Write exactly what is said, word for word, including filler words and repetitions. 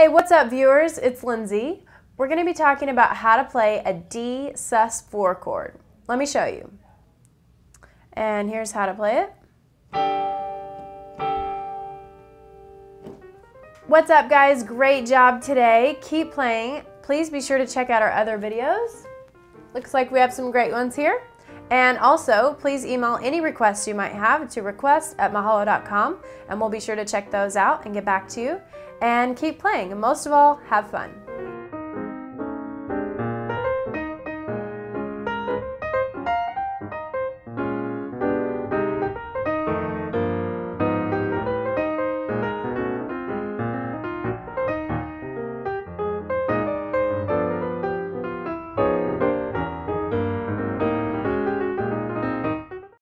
Hey, what's up, viewers? It's Lindsay. We're going to be talking about how to play a D sus four chord. Let me show you. And here's how to play it. What's up, guys? Great job today. Keep playing. Please be sure to check out our other videos. Looks like we have some great ones here. And also, please email any requests you might have to request at mahalo dot com, and we'll be sure to check those out and get back to you. And keep playing, and most of all, have fun.